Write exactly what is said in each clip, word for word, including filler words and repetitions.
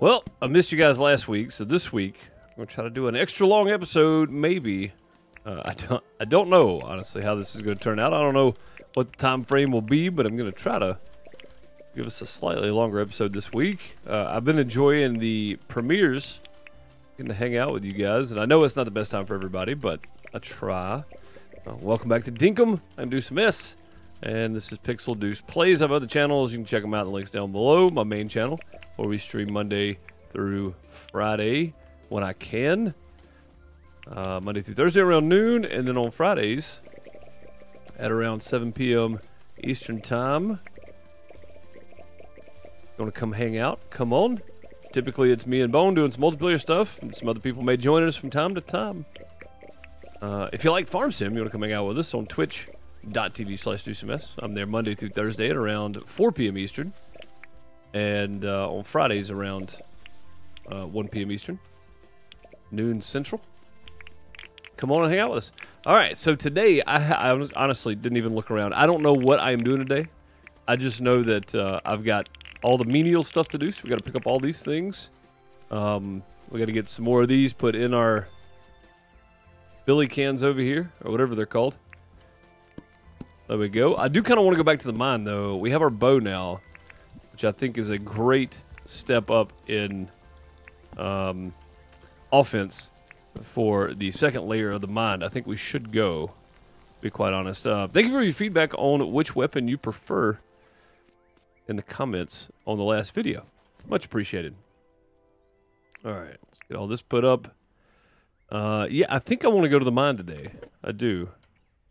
Well, I missed you guys last week, so this week I'm gonna try to do an extra long episode. Maybe uh, I don't I don't know honestly how this is gonna turn out. I don't know what the time frame will be, but I'm gonna try to give us a slightly longer episode this week. Uh, I've been enjoying the premieres, getting to hang out with you guys, and I know it's not the best time for everybody, but I try. Uh, welcome back to Dinkum. I'm Deuce M S, and this is Pixel Deuce Plays. I have other channels. You can check them out in the links down below. My main channel, where we stream Monday through Friday when I can. Uh, Monday through Thursday around noon, and then on Fridays at around seven P M Eastern Time. Gonna come hang out, come on. Typically it's me and Bone doing some multiplayer stuff, and some other people may join us from time to time. Uh, if you like Farm Sim, you wanna come hang out with us on twitch dot T V slash Deuce M S. I'm there Monday through Thursday at around four P M Eastern. And uh, on Fridays around uh, one P M Eastern, noon Central. Come on and hang out with us. All right, so today I, I honestly didn't even look around. I don't know what I am doing today. I just know that uh, I've got all the menial stuff to do, so we got to pick up all these things. Um, we got to get some more of these put in our billy cans over here, or whatever they're called. There we go. I do kind of want to go back to the mine, though. We have our bow now, which I think is a great step up in um, offense for the second layer of the mine. I think we should go, to be quite honest. Uh, thank you for your feedback on which weapon you prefer in the comments on the last video. Much appreciated. All right, let's get all this put up. Uh, yeah, I think I want to go to the mine today. I do.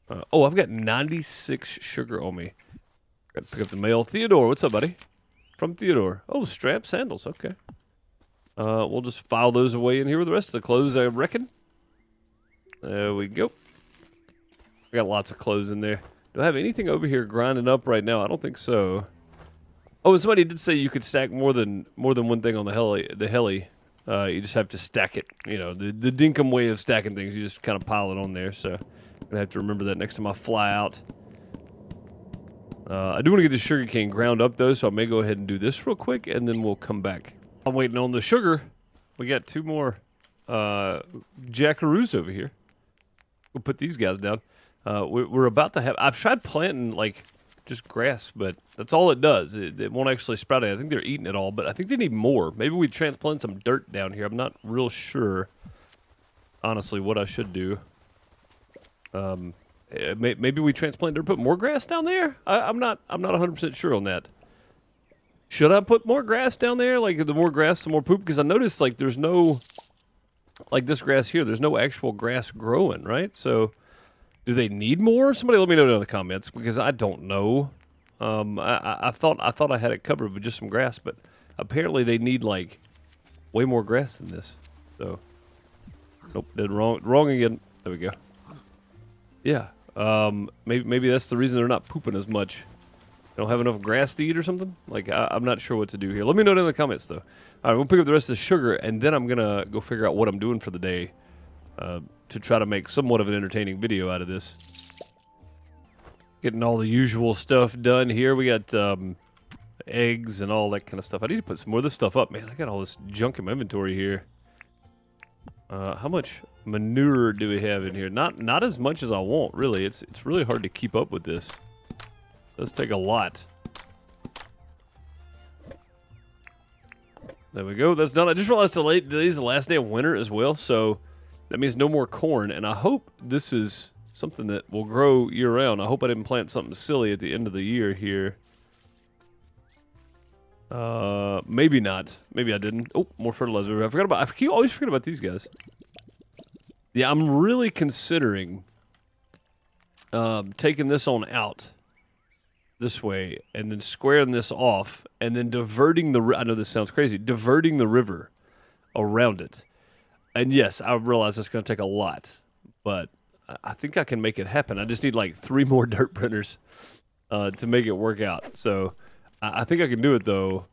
Uh, oh, I've got ninety-six sugar on me. Got to pick up the mail. Theodore, what's up, buddy? From Theodore. Oh, strap sandals. Okay. Uh, we'll just file those away in here with the rest of the clothes, I reckon. There we go. I got lots of clothes in there. Do I have anything over here grinding up right now? I don't think so. Oh, and somebody did say you could stack more than more than one thing on the heli. The heli. Uh, you just have to stack it. You know, the, the Dinkum way of stacking things. You just kind of pile it on there. So I'm going to have to remember that next time I fly out. Uh, I do want to get the sugar cane ground up, though, so I may go ahead and do this real quick, and then we'll come back. I'm waiting on the sugar. We got two more uh, jackaroos over here. We'll put these guys down. Uh, we're, we're about to have... I've tried planting, like, just grass, but that's all it does. It, it won't actually sprout it. I think they're eating it all, but I think they need more. Maybe we transplant some dirt down here. I'm not real sure, honestly, what I should do. Um... Maybe we transplant or put more grass down there? I, I'm not I'm not one hundred percent sure on that. Should I put more grass down there? Like, the more grass, the more poop? Because I noticed, like, there's no... Like, this grass here, there's no actual grass growing, right? So, do they need more? Somebody let me know down in the comments, because I don't know. Um, I, I, I, thought, I thought I had it covered with just some grass, but apparently they need, like, way more grass than this. So, nope, did wrong, wrong again. There we go. Yeah. Um, maybe maybe that's the reason they're not pooping as much. They don't have enough grass to eat or something? Like, I, I'm not sure what to do here. Let me know down in the comments, though. All right, we'll pick up the rest of the sugar, and then I'm going to go figure out what I'm doing for the day uh, to try to make somewhat of an entertaining video out of this. Getting all the usual stuff done here. We got um, eggs and all that kind of stuff. I need to put some more of this stuff up. Man, I got all this junk in my inventory here. Uh, how much manure do we have in here? Not not as much as I want, really. It's it's really hard to keep up with this. Let's take a lot. There we go. That's done. I just realized today's the last day of winter as well, so that means no more corn. And I hope this is something that will grow year-round. I hope I didn't plant something silly at the end of the year here. Uh, maybe not. Maybe I didn't. Oh, more fertilizer. I forgot about... I always forget about these guys. Yeah, I'm really considering um, taking this on out this way and then squaring this off and then diverting the... I know this sounds crazy. Diverting the river around it. And yes, I realize it's going to take a lot, but I think I can make it happen. I just need like three more dirt printers uh, to make it work out. So... I think I can do it, though.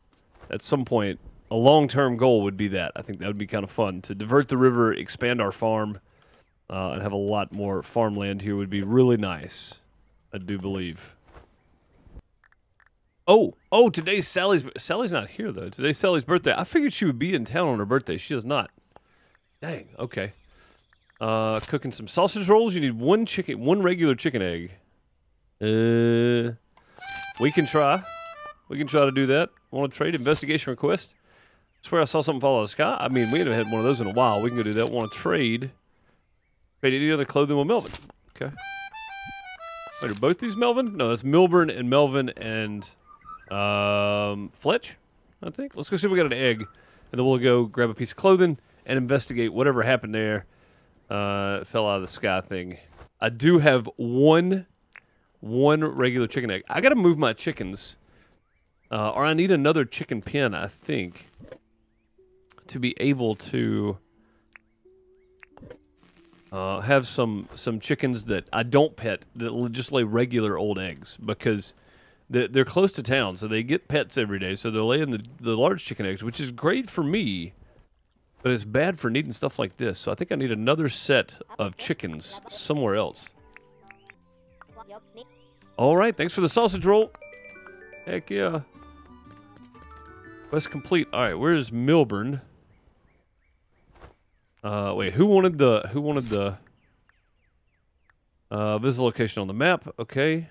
At some point, a long-term goal would be that. I think that would be kind of fun. To divert the river, expand our farm, uh, and have a lot more farmland here would be really nice, I do believe. Oh, oh, today's Sally's... Sally's not here, though. Today's Sally's birthday. I figured she would be in town on her birthday. She is not. Dang, okay. Uh, cooking some sausage rolls. You need one chicken... One regular chicken egg. Uh... We can try. We can try to do that. Want to trade? Investigation request? I swear I saw something fall out of the sky. I mean, we haven't had one of those in a while. We can go do that. Want to trade? Trade any other clothing with Melvin. Okay. Wait, are both these Melvin? No, that's Milburn and Melvin and... Um, Fletch, I think. Let's go see if we got an egg, and then we'll go grab a piece of clothing and investigate whatever happened there. Uh, it fell out of the sky thing. I do have one, one regular chicken egg. I gotta move my chickens, uh, or I need another chicken pen, I think, to be able to uh, have some some chickens that I don't pet that just lay regular old eggs because. They're close to town, so they get pets every day, so they're laying the, the large chicken eggs, which is great for me, but it's bad for needing stuff like this, so I think I need another set of chickens somewhere else. Alright, thanks for the sausage roll. Heck yeah. Quest complete. Alright, where is Milburn? Uh, wait, who wanted the... Who wanted the... Uh, visit location on the map. Okay.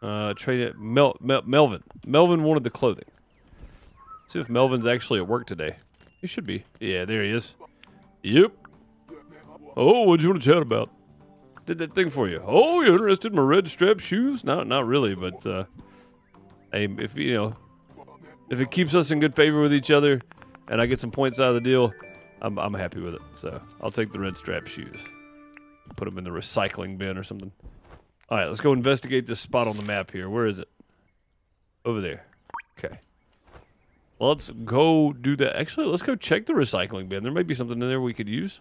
Uh, trade it. Mel, Mel, Melvin. Melvin wanted the clothing. Let's see if Melvin's actually at work today. He should be. Yeah, there he is. Yep. Oh, what'd you want to chat about? Did that thing for you. Oh, you're interested in my red strap shoes? No, not really, but, uh, hey, if, you know, if it keeps us in good favor with each other and I get some points out of the deal, I'm, I'm happy with it. So, I'll take the red strap shoes. Put them in the recycling bin or something. All right, let's go investigate this spot on the map here. Where is it? Over there. Okay. Let's go do that. Actually, let's go check the recycling bin. There may be something in there we could use.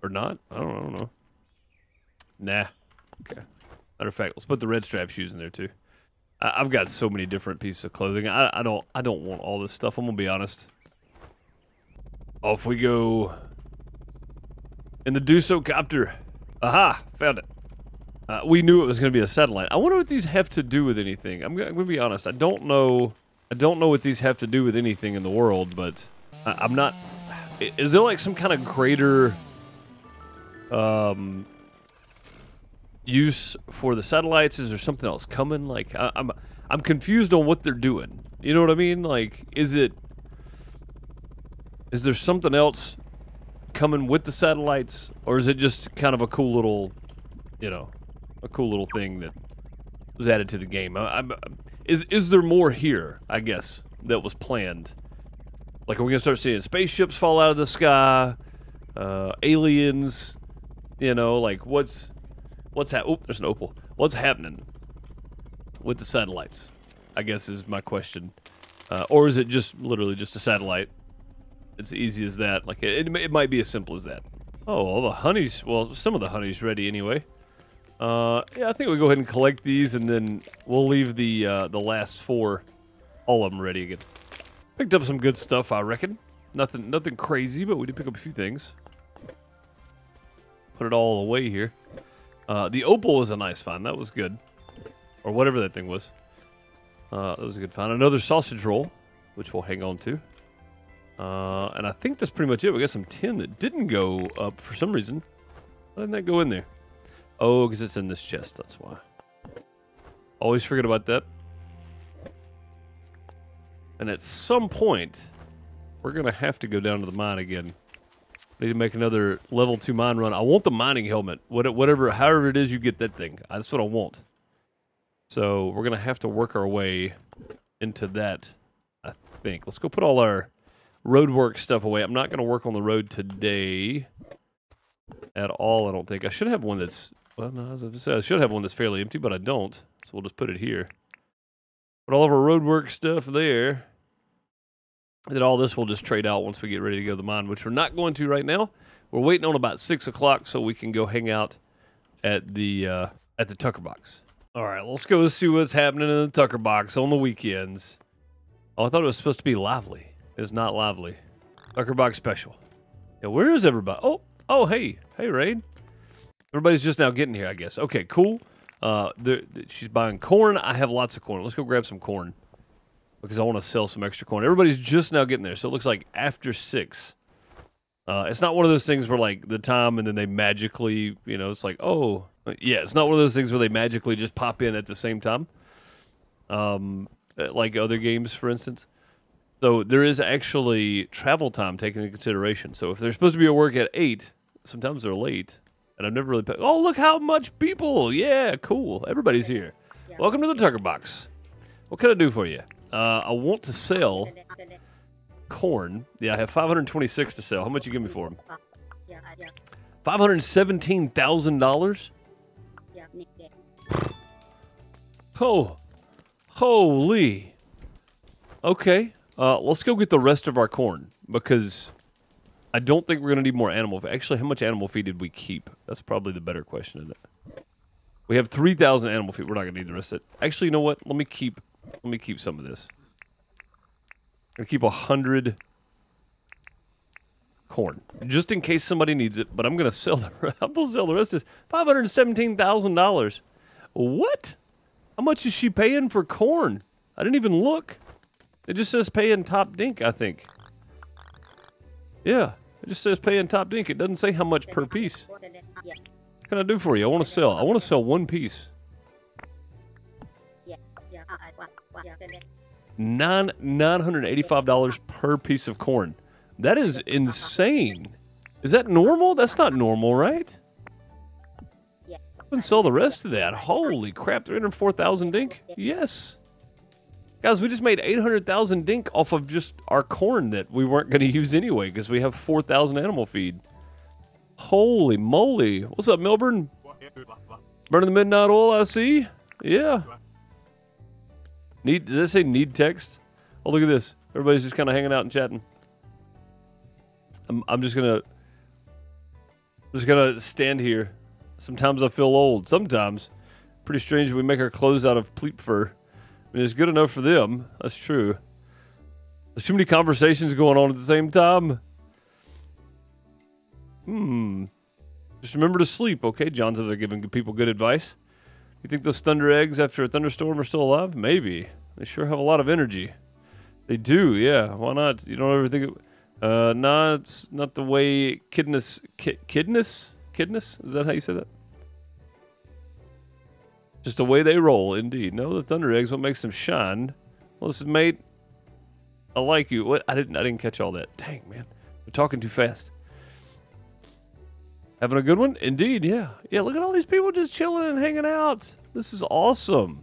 Or not. I don't, I don't know. Nah. Okay. Matter of fact, let's put the red strap shoes in there, too. I, I've got so many different pieces of clothing. I, I don't I don't want all this stuff. I'm going to be honest. Off we go. In the Dusocopter. Aha! Found it. Uh, we knew it was going to be a satellite. I wonder what these have to do with anything. I'm, I'm going to be honest. I don't know. I don't know what these have to do with anything in the world, but I, I'm not. Is there like some kind of greater um, use for the satellites? Is there something else coming? Like I, I'm, I'm confused on what they're doing. You know what I mean? Like, is it? Is there something else coming with the satellites, or is it just kind of a cool little, you know? A cool little thing that was added to the game. I, I, is is there more here, I guess, that was planned? Like, are we going to start seeing spaceships fall out of the sky? Uh, aliens? You know, like, what's... what's hap- Oh, there's an opal. What's happening with the satellites, I guess, is my question. Uh, or is it just, literally, just a satellite? It's easy as that. Like, it, it, it might be as simple as that. Oh, all the honey's... Well, some of the honey's ready, anyway. Uh, yeah, I think we'll go ahead and collect these, and then we'll leave the, uh, the last four, all of them ready again. Picked up some good stuff, I reckon. Nothing, nothing crazy, but we did pick up a few things. Put it all away here. Uh, the opal was a nice find. That was good. Or whatever that thing was. Uh, that was a good find. Another sausage roll, which we'll hang on to. Uh, and I think that's pretty much it. We got some tin that didn't go up for some reason. Why didn't that go in there? Oh, because it's in this chest, that's why. Always forget about that. And at some point, we're going to have to go down to the mine again. I need to make another level two mine run. I want the mining helmet. Whatever, however it is you get that thing. That's what I want. So, we're going to have to work our way into that, I think. Let's go put all our roadwork stuff away. I'm not going to work on the road today at all, I don't think. I should have one that's... Well, no, I was going to say, I should have one that's fairly empty, but I don't. So we'll just put it here. Put all of our roadwork stuff there. And then all this we'll just trade out once we get ready to go to the mine, which we're not going to right now. We're waiting on about six o'clock so we can go hang out at the uh, at the Tucker Box. All right, let's go see what's happening in the Tucker Box on the weekends. Oh, I thought it was supposed to be lively. It's not lively. Tucker Box special. Yeah, where is everybody? Oh, oh, hey. Hey, Raid. Everybody's just now getting here, I guess. Okay, cool. Uh, the, she's buying corn. I have lots of corn. Let's go grab some corn because I want to sell some extra corn. Everybody's just now getting there, so it looks like after six. Uh, it's not one of those things where, like, the time and then they magically, you know, it's like, oh, yeah, it's not one of those things where they magically just pop in at the same time, um, like other games, for instance. So there is actually travel time taken into consideration. So if they're supposed to be at work at eight, sometimes they're late. And I've never really... Paid. Oh, look how much people! Yeah, cool. Everybody's here. Yeah. Welcome to the Tucker Box. What can I do for you? Uh, I want to sell corn. Yeah, I have five hundred twenty-six to sell. How much you give me for them? five hundred seventeen thousand dollars? Oh. Holy. Okay. Uh, let's go get the rest of our corn, because I don't think we're going to need more animal feed. Actually, how much animal feed did we keep? That's probably the better question, isn't it? We have three thousand animal feed. We're not going to need the rest of it. Actually, you know what? Let me keep Let me keep some of this. I'm going to keep one hundred corn, just in case somebody needs it, but I'm going to sell the, I'm gonna sell the rest of this. five hundred seventeen thousand dollars. What? How much is she paying for corn? I didn't even look. It just says paying top dink, I think. Yeah, it just says paying top dink. It doesn't say how much per piece. What can I do for you? I want to sell. I want to sell one piece. Nine nine hundred eighty-five dollars per piece of corn. That is insane. Is that normal? That's not normal, right? I can sell the rest of that. Holy crap! Three hundred four thousand dink. Yes. Guys, we just made eight hundred thousand dink off of just our corn that we weren't going to use anyway because we have four thousand animal feed. Holy moly. What's up, Milburn? Burning the midnight oil, I see. Yeah. Need, did I say need text? Oh, look at this. Everybody's just kind of hanging out and chatting. I'm, I'm just going to... just going to stand here. Sometimes I feel old. Sometimes. Pretty strange we make our clothes out of pleat fur. I mean, it's good enough for them. That's true. There's too many conversations going on at the same time. Hmm. Just remember to sleep, okay? John's over there giving people good advice. You think those thunder eggs after a thunderstorm are still alive? Maybe. They sure have a lot of energy. They do, yeah. Why not? You don't ever think it... Uh, nah, it's not the way kidness... Ki kidness? Kidness? Is that how you say that? Just the way they roll, indeed. No, the thunder eggs, what makes them shine? Listen, mate, I like you. What? I didn't. I didn't catch all that. Dang, man, we're talking too fast. Having a good one, indeed. Yeah, yeah. Look at all these people just chilling and hanging out. This is awesome.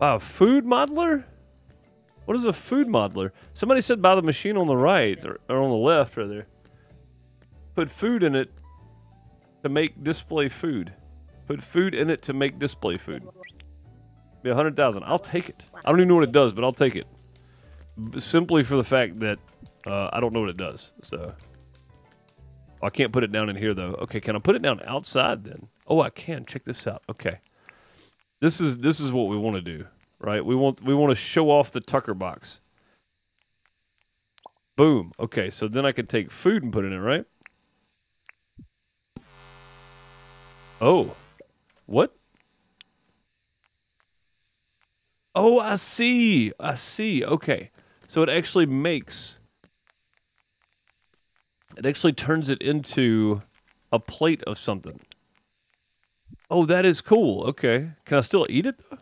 Wow, food modeler. What is a food modeler? Somebody said buy the machine on the right or, or on the left, rather. Put food in it to make display food. Put food in it to make display food. Be a hundred thousand. I'll take it. I don't even know what it does, but I'll take it. B simply for the fact that uh, I don't know what it does. So oh, I can't put it down in here though. Okay, can I put it down outside then? Oh, I can. Check this out. Okay, this is this is what we want to do, right? We want we want to show off the Tucker Box. Boom. Okay, so then I can take food and put it in, right? Oh. What? Oh, I see. I see. Okay. So it actually makes... It actually turns it into a plate of something. Oh, that is cool. Okay. Can I still eat it, though?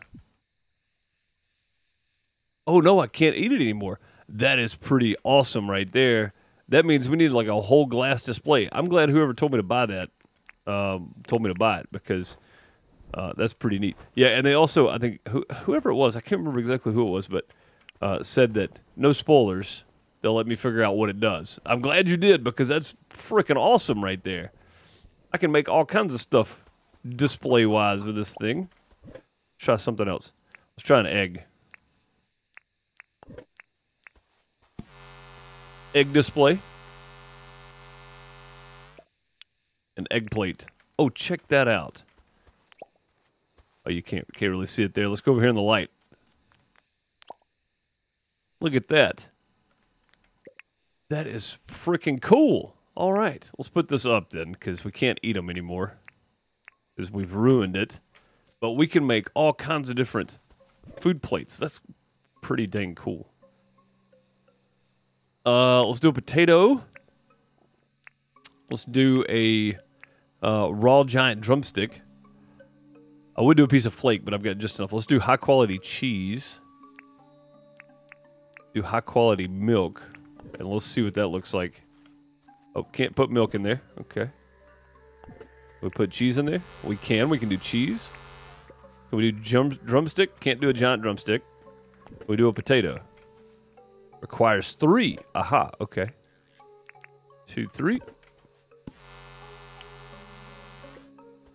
Oh, no, I can't eat it anymore. That is pretty awesome right there. That means we need, like, a whole glass display. I'm glad whoever told me to buy that um, told me to buy it, because... Uh, that's pretty neat. Yeah, and they also, I think, who, whoever it was, I can't remember exactly who it was, but uh, said that no spoilers, they'll let me figure out what it does. I'm glad you did, because that's freaking awesome right there. I can make all kinds of stuff display-wise with this thing. Let's try something else. Let's try an egg. Egg display. An egg plate. Oh, check that out. Oh, you can't, can't really see it there. Let's go over here in the light. Look at that. That is freaking cool. All right. Let's put this up then, because we can't eat them anymore. is we've ruined it. But we can make all kinds of different food plates. That's pretty dang cool. Uh, let's do a potato. Let's do a uh, raw giant drumstick. I would do a piece of flake, but I've got just enough. Let's do high quality cheese. Do high quality milk. And let's see what that looks like. Oh, can't put milk in there. Okay. We put cheese in there? We can. We can do cheese. Can we do drum drumstick? Can't do a giant drumstick. Can we do a potato? Requires three. Aha. Okay. Two, three.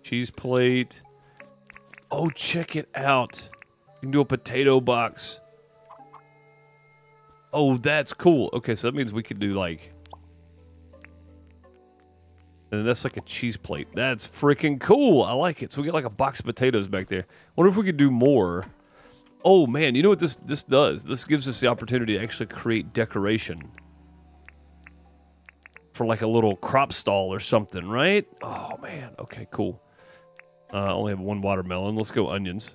Cheese plate. Oh, check it out. You can do a potato box. Oh, that's cool. Okay, so that means we could do like... And that's like a cheese plate. That's freaking cool. I like it. So we got like a box of potatoes back there. Wonder if we could do more. Oh man, you know what this this does? This gives us the opportunity to actually create decoration for like a little crop stall or something, right? Oh man. Okay, cool. Uh, I only have one watermelon. Let's go onions.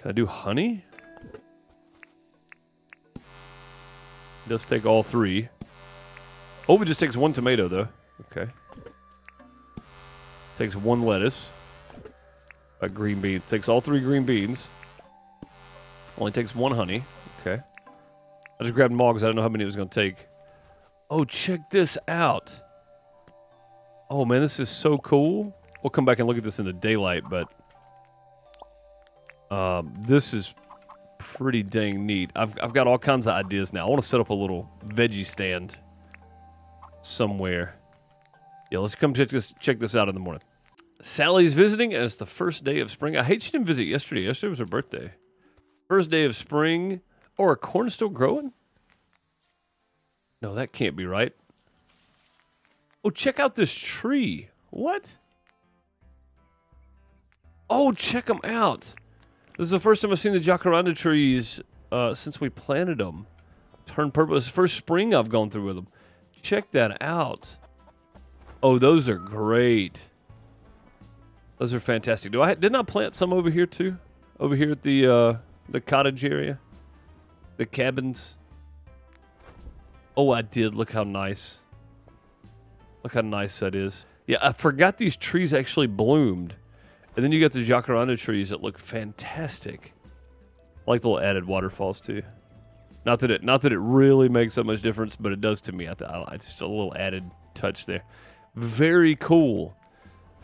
Can I do honey? It does take all three. Oh, it just takes one tomato, though. Okay. Takes one lettuce. A green bean. It takes all three green beans. Only takes one honey. Okay. I just grabbed them all because I don't know how many it was going to take. Oh, check this out. Oh, man, this is so cool. We'll come back and look at this in the daylight, but... Um, this is... pretty dang neat. I've, I've got all kinds of ideas now. I want to set up a little veggie stand somewhere. Yeah, let's come check this, check this out in the morning. Sally's visiting and it's the first day of spring. I hate she didn't visit yesterday. Yesterday was her birthday. First day of spring. Oh, are corn still growing? No, that can't be right. Oh, check out this tree. What? Oh, check them out. This is the first time I've seen the jacaranda trees uh, since we planted them. Turn purple. It's the first spring I've gone through with them. Check that out. Oh, those are great. Those are fantastic. Do I didn't I plant some over here too? Over here at the uh, the cottage area, the cabins. Oh, I did. Look how nice. Look how nice that is. Yeah, I forgot these trees actually bloomed. And then you got the jacaranda trees that look fantastic. I like the little added waterfalls too. Not that it, not that it really makes that much difference, but it does to me. I, th I just a little added touch there. Very cool.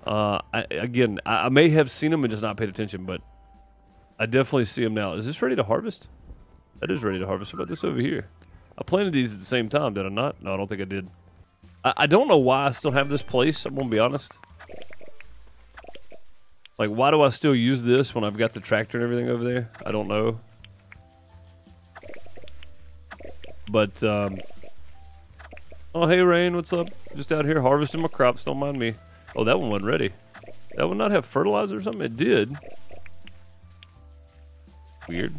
Uh, I, again, I, I may have seen them and just not paid attention, but I definitely see them now. Is this ready to harvest? That is ready to harvest. What about this over here? I planted these at the same time, did I not? No, I don't think I did. I, I don't know why I still have this place. I'm gonna be honest. Like, why do I still use this when I've got the tractor and everything over there? I don't know. But, um... oh, hey, Rain, what's up? Just out here harvesting my crops, don't mind me. Oh, that one wasn't ready. That one not have fertilizer or something? It did. Weird.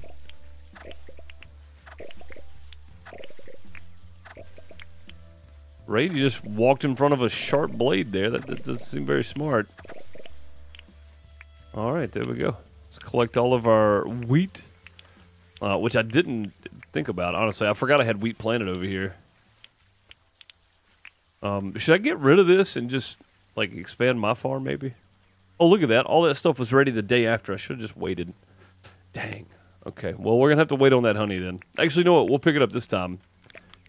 Rain, you just walked in front of a sharp blade there. That, that doesn't seem very smart. All right, there we go. Let's collect all of our wheat, uh, which I didn't think about, honestly. I forgot I had wheat planted over here. Um, should I get rid of this and just, like, expand my farm, maybe? Oh, look at that. All that stuff was ready the day after. I should have just waited. Dang. Okay, well, we're going to have to wait on that honey then. Actually, you know what? We'll pick it up this time.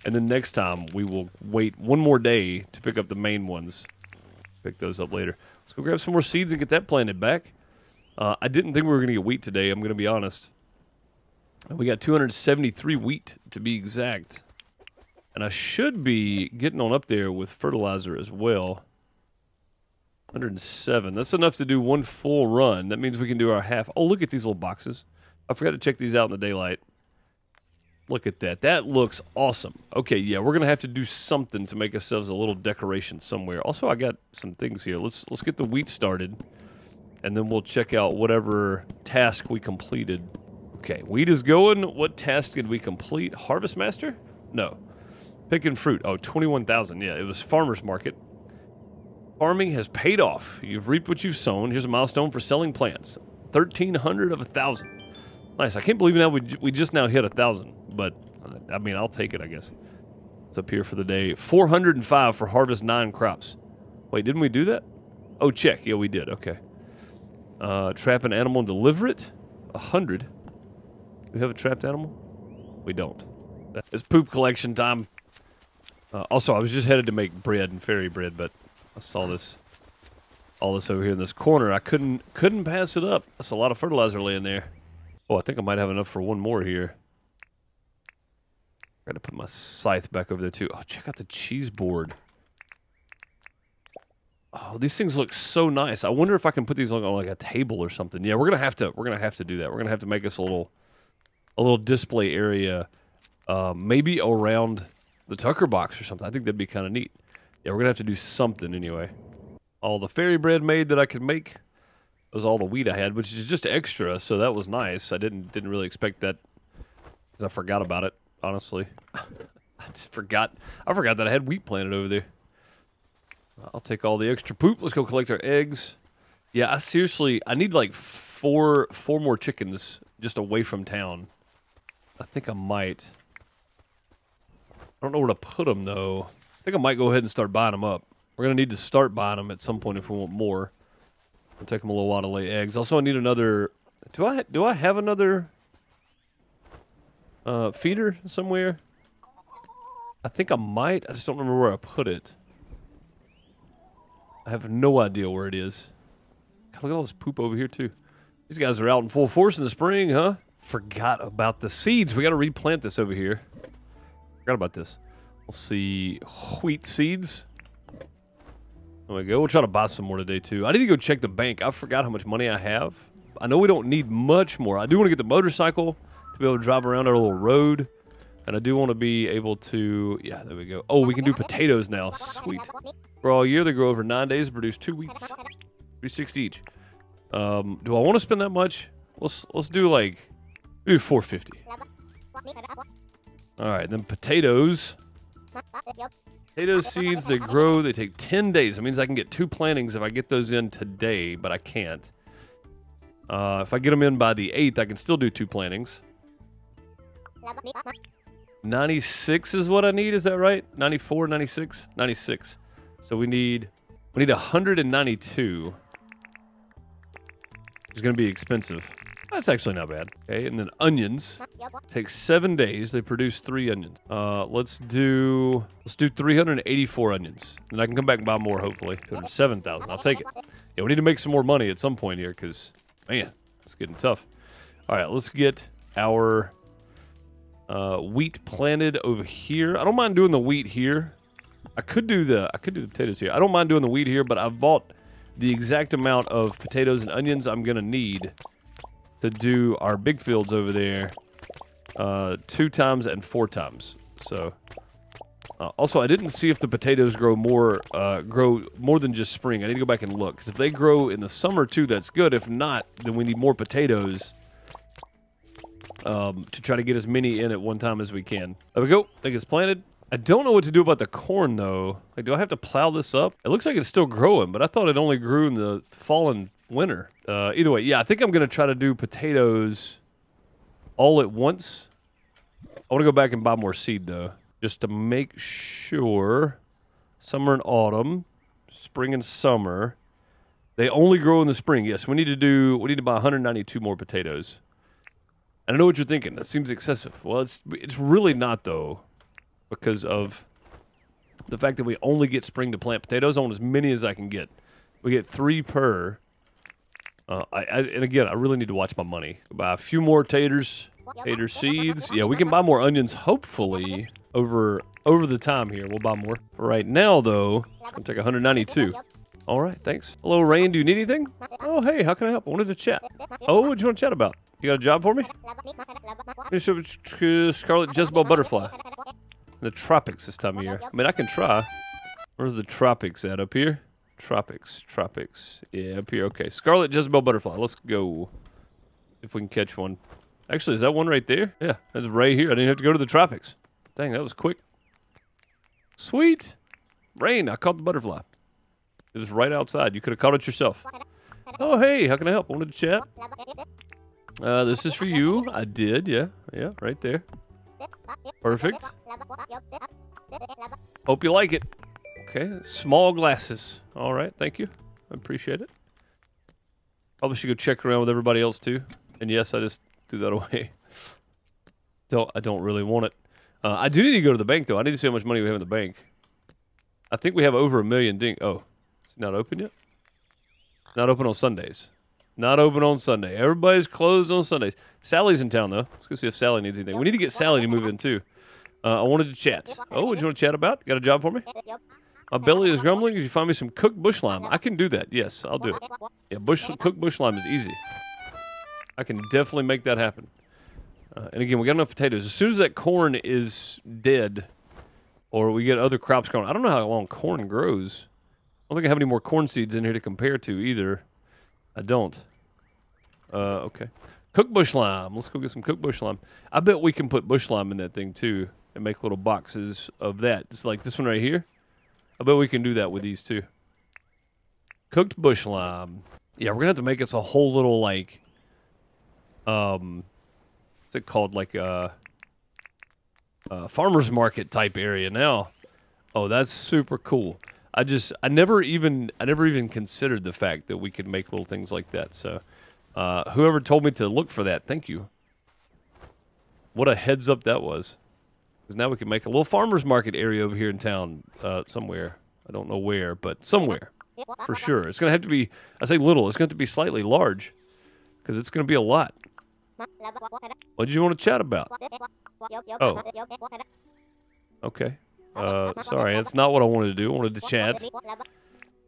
And then next time, we will wait one more day to pick up the main ones. Pick those up later. Let's go grab some more seeds and get that planted back. Uh, I didn't think we were going to get wheat today, I'm going to be honest. We got two hundred seventy-three wheat, to be exact. And I should be getting on up there with fertilizer as well. one hundred seven. That's enough to do one full run. That means we can do our half. Oh, look at these little boxes. I forgot to check these out in the daylight. Look at that. That looks awesome. Okay, yeah, we're going to have to do something to make ourselves a little decoration somewhere. Also, I got some things here. Let's, let's get the wheat started. And then we'll check out whatever task we completed. Okay, wheat is going. What task did we complete? Harvest Master? No. Picking fruit. Oh, twenty-one thousand. Yeah, it was farmer's market. Farming has paid off. You've reaped what you've sown. Here's a milestone for selling plants. thirteen hundred of a thousand. Nice. I can't believe now we, we just now hit a thousand, but I mean, I'll take it, I guess. It's up here for the day. four hundred five for harvest nine crops. Wait, didn't we do that? Oh, check. Yeah, we did. Okay. Uh, trap an animal and deliver it. one hundred. Do we have a trapped animal? We don't. It's poop collection time. Uh, also, I was just headed to make bread and fairy bread, but I saw this, all this over here in this corner. I couldn't couldn't pass it up. That's a lot of fertilizer laying there. Oh, I think I might have enough for one more here. I got to put my scythe back over there too. Oh, check out the cheese board. Oh, these things look so nice. I wonder if I can put these on like a table or something. Yeah, we're gonna have to. We're gonna have to do that. We're gonna have to make us a little, a little display area, uh, maybe around the Tucker box or something. I think that'd be kind of neat. Yeah, we're gonna have to do something anyway. All the fairy bread made that I could make was all the wheat I had, which is just extra. So that was nice. I didn't didn't really expect that because I forgot about it. Honestly, I just forgot. I forgot that I had wheat planted over there. I'll take all the extra poop. Let's go collect our eggs. Yeah, I seriously, I need like four, four more chickens just away from town. I think I might. I don't know where to put them though. I think I might go ahead and start buying them up. We're gonna need to start buying them at some point if we want more. It'll take them a little while to lay eggs. Also, I need another. Do I do I have another uh, feeder somewhere? I think I might. I just don't remember where I put it. I have no idea where it is. God, look at all this poop over here, too. These guys are out in full force in the spring, huh? Forgot about the seeds. We got to replant this over here. Forgot about this. We'll see wheat seeds. There we go. We'll try to buy some more today, too. I need to go check the bank. I forgot how much money I have. I know we don't need much more. I do want to get the motorcycle to be able to drive around our little road. And I do want to be able to... Yeah, there we go. Oh, we can do potatoes now. Sweet. For all year, they grow over nine days and produce two wheats. three sixty each. Um, do I want to spend that much? Let's let's do like... Maybe four fifty. Alright, then potatoes. Potato seeds, they grow. They take ten days. That means I can get two plantings if I get those in today, but I can't. Uh, if I get them in by the eighth, I can still do two plantings. ninety-six is what I need, is that right? ninety-four, ninety-six, ninety-six. So we need we need one hundred ninety-two. It's going to be expensive. That's actually not bad. Okay, and then onions take seven days. They produce three onions. Uh, let's do let's do three hundred eighty-four onions, and I can come back and buy more hopefully. seven thousand. I'll take it. Yeah, we need to make some more money at some point here because man, it's getting tough. All right, let's get our Uh, wheat planted over here. I don't mind doing the wheat here. I could do the I could do the potatoes here. I don't mind doing the wheat here, but I've bought the exact amount of potatoes and onions I'm gonna need to do our big fields over there uh, two times and four times. So uh, also I didn't see if the potatoes grow more uh, grow more than just spring. I need to go back and look because if they grow in the summer too, that's good. If not, then we need more potatoes. Um, to try to get as many in at one time as we can. There we go. I think it's planted. I don't know what to do about the corn, though. Like, do I have to plow this up? It looks like it's still growing, but I thought it only grew in the fall and winter. Uh, either way, yeah, I think I'm going to try to do potatoes all at once. I want to go back and buy more seed, though, just to make sure summer and autumn, spring and summer, they only grow in the spring. Yes, we need to do, we need to buy one hundred ninety-two more potatoes. I know what you're thinking. That seems excessive. Well, it's it's really not, though, because of the fact that we only get spring to plant potatoes. I want as many as I can get. We get three per. Uh, I, I, and again, I really need to watch my money. Buy a few more taters, tater seeds. Yeah, we can buy more onions, hopefully, over over the time here. We'll buy more. For right now, though, I'm going to take one hundred ninety-two. All right, thanks. Hello, Rain. Do you need anything? Oh, hey, how can I help? I wanted to chat. Oh, what do you want to chat about? You got a job for me? Scarlet Jezebel butterfly. In the tropics this time of year. I mean, I can try. Where's the tropics at? Up here? Tropics, tropics. Yeah, up here. Okay, Scarlet Jezebel butterfly. Let's go. If we can catch one. Actually, is that one right there? Yeah, that's right here. I didn't have to go to the tropics. Dang, that was quick. Sweet. Rain, I caught the butterfly. It was right outside. You could have caught it yourself. Oh, hey, how can I help? I wanted to chat. Uh, this is for you. I did, yeah. Yeah, right there. Perfect. Hope you like it. Okay, small glasses. All right, thank you. I appreciate it. Probably should go check around with everybody else, too. And yes, I just threw that away. Don't, I don't really want it. Uh, I do need to go to the bank, though. I need to see how much money we have in the bank. I think we have over a million ding. Oh, it's not open yet? Not open on Sundays. Not open on Sunday. Everybody's closed on Sundays. Sally's in town, though. Let's go see if Sally needs anything. We need to get Sally to move in, too. Uh, I wanted to chat. Oh, what do you want to chat about? Got a job for me? My belly is grumbling. Did you find me some cooked bush lime? I can do that. Yes, I'll do it. Yeah, bush, cooked bush lime is easy. I can definitely make that happen. Uh, and again, we got enough potatoes. As soon as that corn is dead, or we get other crops going, I don't know how long corn grows. I don't think I have any more corn seeds in here to compare to either. I don't. Uh, okay. Cooked bush lime. Let's go get some cooked bush lime. I bet we can put bush lime in that thing too and make little boxes of that. Just like this one right here. I bet we can do that with these two. Cooked bush lime. Yeah, we're going to have to make us a whole little like... Um, what's it called? Like a, a farmer's market type area now. Oh, that's super cool. I just, I never even, I never even considered the fact that we could make little things like that. So, uh, whoever told me to look for that, thank you. What a heads up that was. Because now we can make a little farmer's market area over here in town, uh, somewhere. I don't know where, but somewhere. For sure. It's going to have to be, I say little, it's going to have to be slightly large. Because it's going to be a lot. What did you want to chat about? Oh. Okay. Uh, sorry, that's not what I wanted to do. I wanted to chat.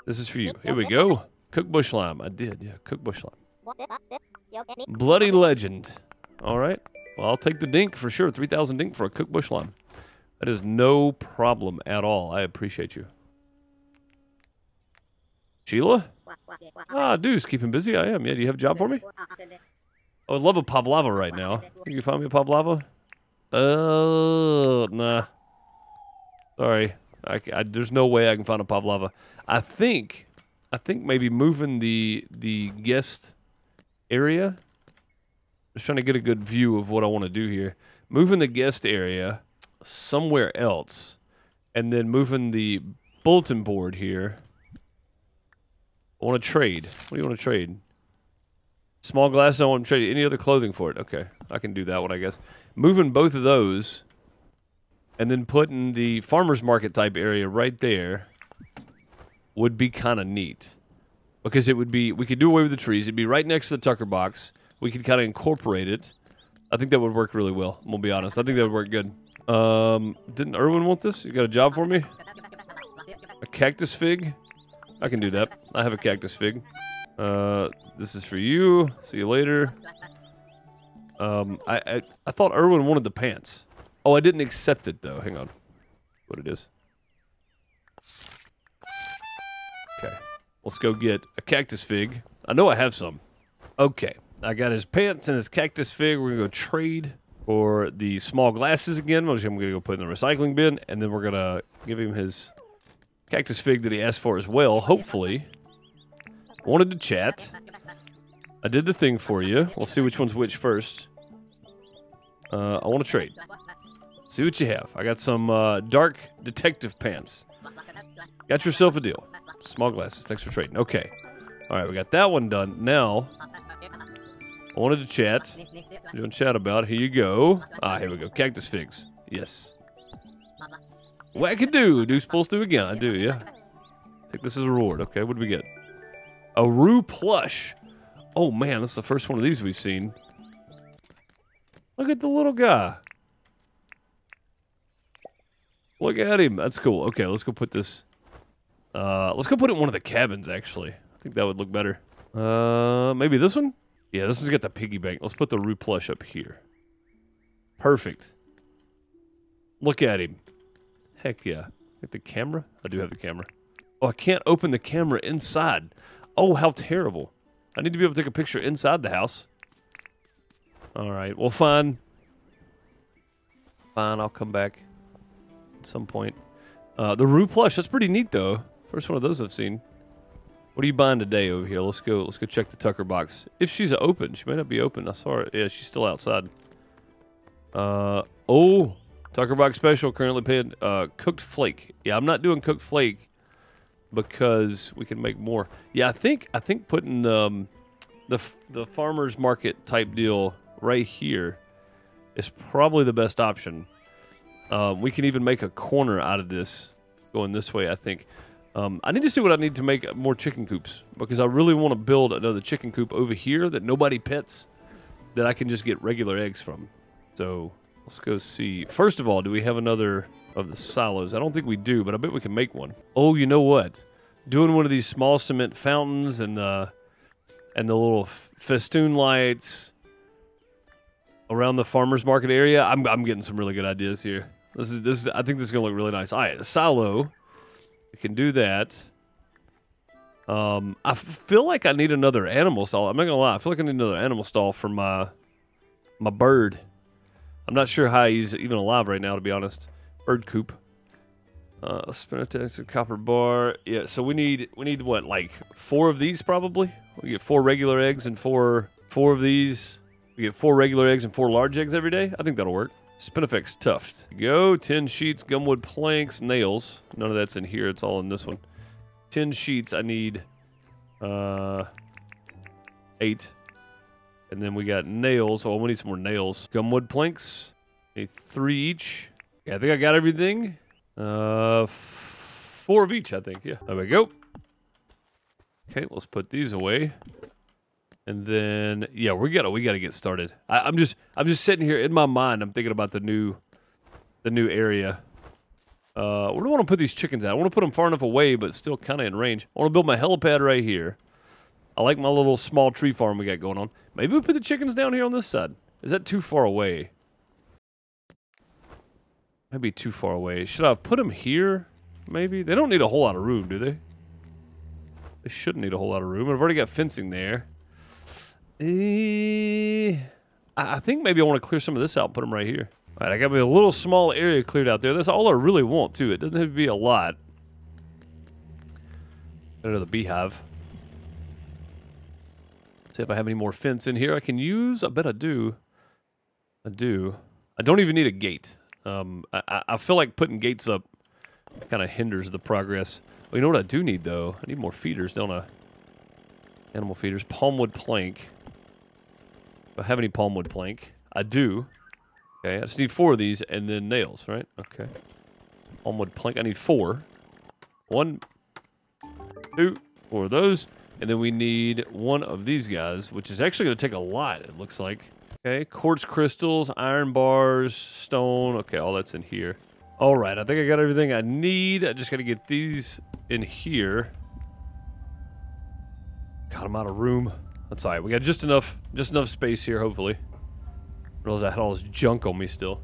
This is for you. Here we go. Cook bush lime. I did, yeah. Cook bush lime. Bloody legend. All right. Well, I'll take the dink for sure. three thousand dink for a cook bush lime. That is no problem at all. I appreciate you. Sheila? Ah, Deuce, keeping busy. I am. Yeah, do you have a job for me? I would love a Pavlova right now. Can you find me a Pavlova? Oh, uh, nah. Sorry, I, I, there's no way I can find a Pavlova. I think, I think maybe moving the the guest area. Just trying to get a good view of what I want to do here. Moving the guest area somewhere else, and then moving the bulletin board here. I want to trade. What do you want to trade? Small glasses. I want to trade any other clothing for it. Okay, I can do that one, I guess. Moving both of those. And then putting the farmer's market type area right there would be kind of neat. Because it would be, we could do away with the trees. It'd be right next to the Tucker box. We could kind of incorporate it. I think that would work really well. I'm going to be honest. I think that would work good. Um, didn't Irwin want this? You got a job for me? A cactus fig? I can do that. I have a cactus fig. Uh, this is for you. See you later. Um, I, I, I thought Irwin wanted the pants. Oh, I didn't accept it, though. Hang on. What it is. Okay. Let's go get a cactus fig. I know I have some. Okay. I got his pants and his cactus fig. We're going to go trade for the small glasses again, which I'm going to go put in the recycling bin. And then we're going to give him his cactus fig that he asked for as well, hopefully. Wanted to chat. I did the thing for you. We'll see which one's which first. Uh, I want to trade. See what you have. I got some uh, dark detective pants. Got yourself a deal. Small glasses. Thanks for trading. Okay. All right, we got that one done. Now, I wanted to chat. What do you want to chat about? Here you go. Ah, here we go. Cactus figs. Yes. Wackadoo. Deuce pulls through again. I do, yeah. I think this is a reward. Okay, what do we get? A Roo plush. Oh, man, that's the first one of these we've seen. Look at the little guy. Look at him. That's cool. Okay, let's go put this... Uh, let's go put it in one of the cabins, actually. I think that would look better. Uh, maybe this one? Yeah, this one's got the piggy bank. Let's put the Roo plush up here. Perfect. Look at him. Heck yeah. Got the camera? I do have the camera. Oh, I can't open the camera inside. Oh, how terrible. I need to be able to take a picture inside the house. All right, well, fine. Fine, I'll come back. At some point. Uh, the Roo plush, that's pretty neat though. First one of those I've seen. What are you buying today over here? Let's go. Let's go check the Tucker box. If she's open, she may not be open. I saw her. Yeah, she's still outside. Uh oh, Tucker box special currently paid. Uh, cooked flake. Yeah, I'm not doing cooked flake because we can make more. Yeah, I think I think putting um the the farmers market type deal right here is probably the best option. Uh, we can even make a corner out of this, going this way, I think. Um, I need to see what I need to make more chicken coops, because I really want to build another chicken coop over here that nobody pets, that I can just get regular eggs from. So let's go see. First of all, do we have another of the silos? I don't think we do, but I bet we can make one. Oh, you know what? Doing one of these small cement fountains and the, and the little festoon lights around the farmer's market area. I'm, I'm getting some really good ideas here. This is, this is, I think this is going to look really nice. All right, the silo. We can do that. Um, I feel like I need another animal stall. I'm not gonna lie. I feel like I need another animal stall for my my bird. I'm not sure how he's even alive right now, to be honest. Bird coop. Uh, Spinotex and copper bar. Yeah. So we need we need what, like four of these probably. We get four regular eggs and four four of these. We get four regular eggs and four large eggs every day. I think that'll work. Spinifex tuft. Go. Ten sheets, gumwood planks, nails. None of that's in here. It's all in this one. Ten sheets. I need uh, eight. And then we got nails. Oh, we need some more nails. Gumwood planks. Need three each. Yeah, I think I got everything. Uh, four of each, I think. Yeah. There we go. Okay, let's put these away. And then, yeah, we gotta we gotta get started. I, I'm just I'm just sitting here in my mind. I'm thinking about the new, the new area. Uh, where do I want to put these chickens at? I want to put them far enough away, but still kind of in range. I want to build my helipad right here. I like my little small tree farm we got going on. Maybe we put the chickens down here on this side. Is that too far away? That'd be too far away. Should I have put them here? Maybe they don't need a whole lot of room, do they? They shouldn't need a whole lot of room. I've already got fencing there. I think maybe I want to clear some of this out and put them right here. All right, I got me a little small area cleared out there. That's all I really want, too. It doesn't have to be a lot. Got another beehive. See if I have any more fence in here I can use. I bet I do. I do. I don't even need a gate. Um, I, I feel like putting gates up kind of hinders the progress. Well, you know what I do need, though? I need more feeders, don't I? Animal feeders. Palmwood plank. Do I have any palmwood plank? I do. Okay, I just need four of these and then nails, right? Okay. Palmwood plank, I need four. One, two, four of those. And then we need one of these guys, which is actually going to take a lot, it looks like. Okay, quartz crystals, iron bars, stone. Okay, all that's in here. All right, I think I got everything I need. I just got to get these in here. God, I'm out of room. That's all right. We got just enough, just enough space here, hopefully. Realize I had all this junk on me still.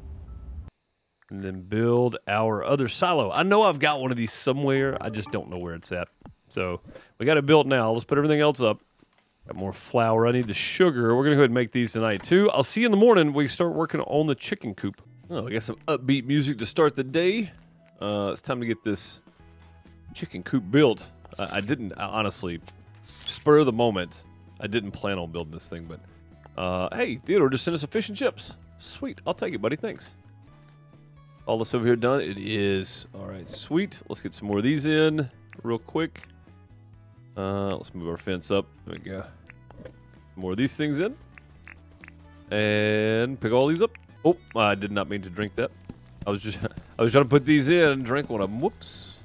And then build our other silo. I know I've got one of these somewhere. I just don't know where it's at. So we got to build now. Let's put everything else up. Got more flour. I need the sugar. We're going to go ahead and make these tonight, too. I'll see you in the morning. We start working on the chicken coop. Oh, we got some upbeat music to start the day. Uh, it's time to get this chicken coop built. Uh, I didn't, I honestly, spur of the moment. I didn't plan on building this thing, but... Uh, hey, Theodore just sent us a fish and chips. Sweet. I'll take it, buddy. Thanks. All this over here done. It is. All right, sweet. Let's get some more of these in real quick. Uh, let's move our fence up. There we go. More of these things in. And pick all these up. Oh, I did not mean to drink that. I was just I was trying to put these in and drink one of them. Whoops.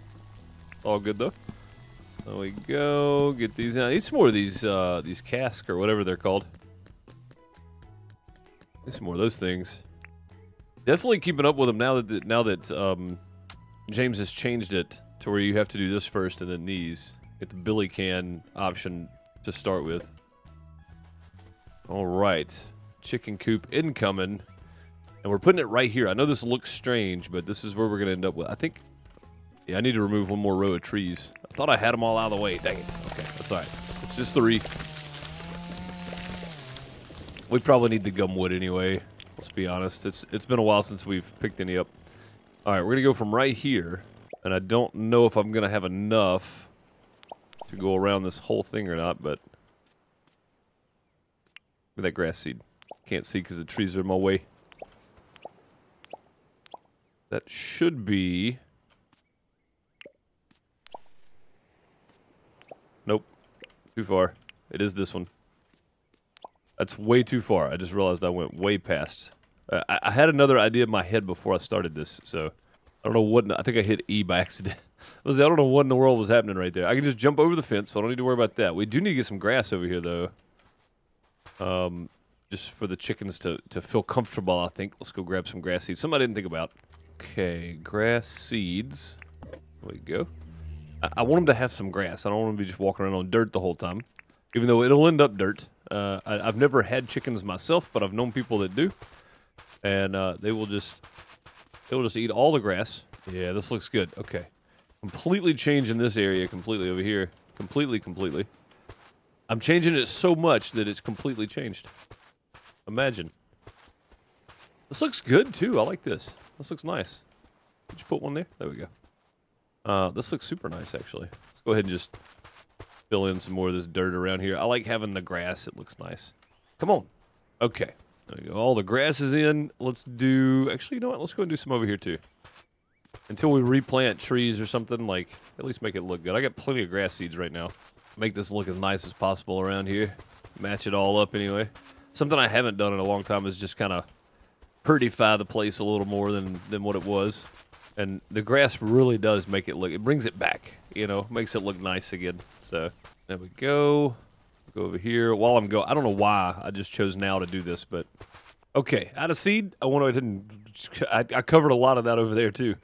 All good, though. There we go. Get these out. I need some more of these, uh, these casks or whatever they're called. Need some more of those things. Definitely keeping up with them now that now that um, James has changed it to where you have to do this first and then these. Get the billy can option to start with. All right, chicken coop incoming, and we're putting it right here. I know this looks strange, but this is where we're gonna end up with. I think. Yeah, I need to remove one more row of trees. I thought I had them all out of the way. Dang it. Okay, that's all right. It's just three. We probably need the gumwood anyway. Let's be honest. It's It's been a while since we've picked any up. All right, we're going to go from right here. And I don't know if I'm going to have enough to go around this whole thing or not, but... Look at that grass seed. Can't see because the trees are in my way. That should be... Nope. Too far. It is this one. That's way too far. I just realized I went way past. Uh, I, I had another idea in my head before I started this, so... I don't know what... I think I hit E by accident. I don't know what in the world was happening right there. I can just jump over the fence, so I don't need to worry about that. We do need to get some grass over here, though. Um, just for the chickens to, to feel comfortable, I think. Let's go grab some grass seeds. Something I didn't think about. Okay, grass seeds. There we go. I, I want them to have some grass. I don't want them to be just walking around on dirt the whole time. Even though it'll end up dirt. Uh, I, I've never had chickens myself, but I've known people that do. And uh, they will just... They'll just eat all the grass. Yeah, this looks good. Okay. Completely changing this area completely over here. Completely, completely. I'm changing it so much that it's completely changed. Imagine. This looks good, too. I like this. This looks nice. Did you put one there? There we go. Uh, this looks super nice, actually. Let's go ahead and just fill in some more of this dirt around here. I like having the grass. It looks nice. Come on. Okay. There we go. All the grass is in. Let's do... Actually, you know what? Let's go and do some over here, too. Until we replant trees or something, like, at least make it look good. I got plenty of grass seeds right now. Make this look as nice as possible around here. Match it all up, anyway. Something I haven't done in a long time is just kind of prettify the place a little more than, than what it was. And the grass really does make it look... It brings it back, you know? Makes it look nice again. So, there we go. Go over here. While I'm going, I don't know why I just chose now to do this, but okay. Out of seed, I went ahead and I, I covered a lot of that over there too.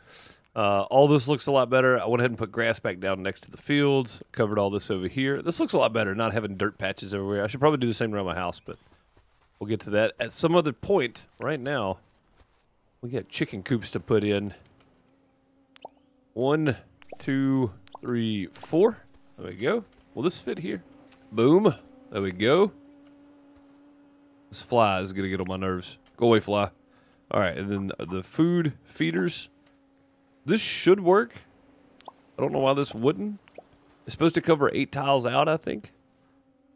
Uh, all this looks a lot better. I went ahead and put grass back down next to the fields. Covered all this over here. This looks a lot better. Not having dirt patches everywhere. I should probably do the same around my house, but we'll get to that at some other point. Right now, we got chicken coops to put in. One, two, three, four. There we go. Will this fit here? Boom. There we go. This fly is going to get on my nerves. Go away, fly. All right, and then the food feeders. This should work. I don't know why this wouldn't. It's supposed to cover eight tiles out, I think.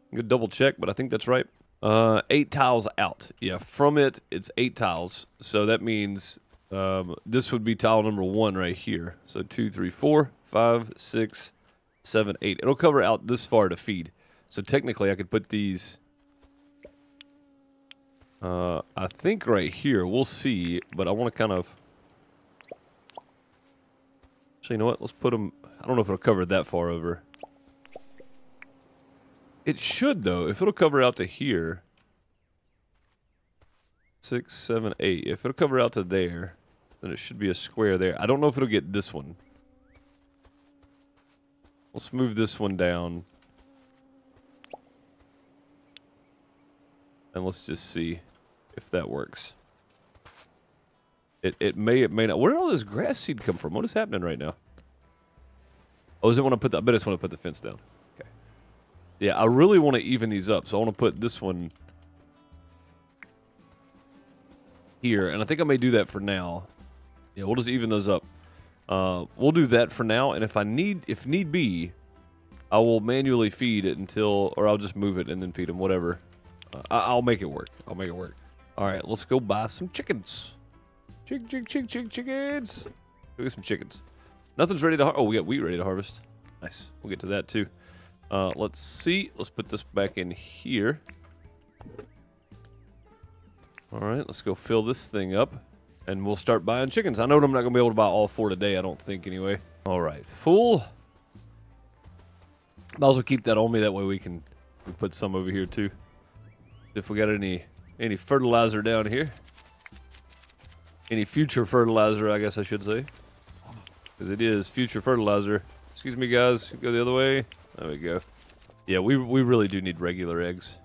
I'm going to double check, but I think that's right. Uh, eight tiles out. Yeah, from it, it's eight tiles. So that means um, this would be tile number one right here. So two, three, four, five, six, seven, eight. It'll cover out this far to feed. So technically, I could put these, uh, I think right here. We'll see, but I want to kind of, actually, you know what? Let's put them, I don't know if it'll cover that far over. It should, though. If it'll cover out to here, six, seven, eight. If it'll cover out to there, then it should be a square there. I don't know if it'll get this one. Let's move this one down. And let's just see if that works. It it may, it may not. Where did all this grass seed come from? What is happening right now? Oh, is it when I put the, I bet it's when I put the fence down. Okay. Yeah, I really want to even these up. So I want to put this one here. And I think I may do that for now. Yeah, we'll just even those up. Uh, we'll do that for now. And if I need, if need be, I will manually feed it until, or I'll just move it and then feed them, whatever. I'll make it work. I'll make it work. All right, let's go buy some chickens. Chick, chick, chick, chick, chickens. Go get some chickens. Nothing's ready to harvest. Oh, we got wheat ready to harvest. Nice. We'll get to that, too. Uh, let's see. Let's put this back in here. All right, let's go fill this thing up, and we'll start buying chickens. I know I'm not going to be able to buy all four today, I don't think, anyway. All right, full. Might as well keep that on me. That way we can we put some over here, too. If we got any any fertilizer down here, any future fertilizer, I guess I should say, because it is future fertilizer. Excuse me, guys. Go the other way. There we go. Yeah, we we really do need regular eggs.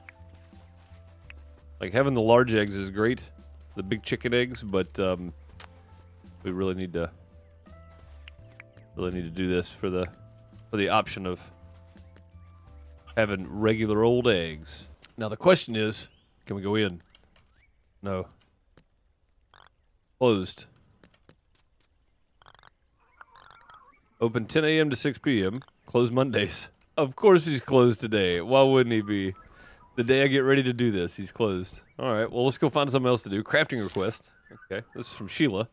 Like having the large eggs is great, the big chicken eggs, but um, we really need to really need to do this for the for the option of having regular old eggs. Now, the question is, can we go in? No. Closed. Open ten A M to six P M Closed Mondays. Of course he's closed today. Why wouldn't he be? The day I get ready to do this, he's closed. All right, well, let's go find something else to do. Crafting request. Okay, this is from Sheila.